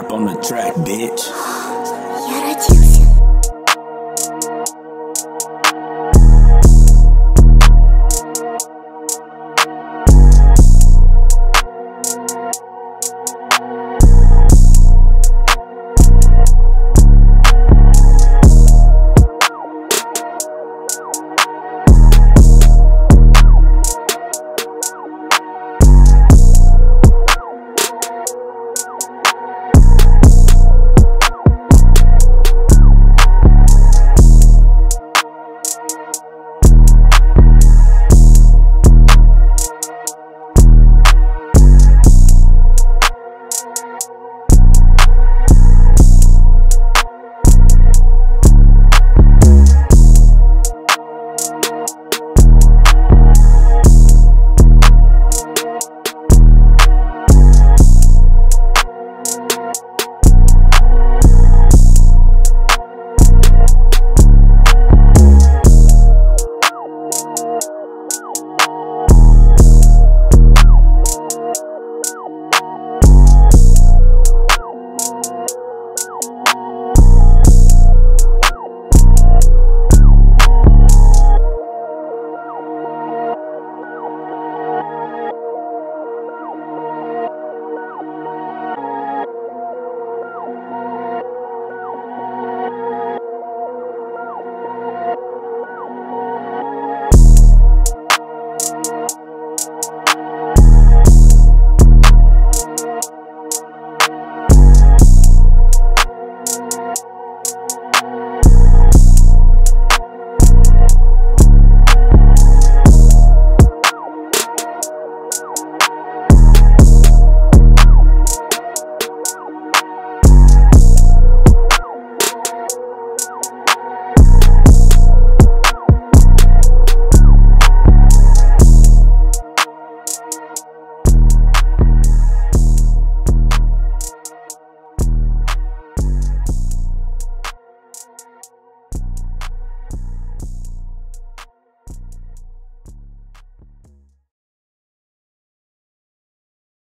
Baponthetrack, bitch.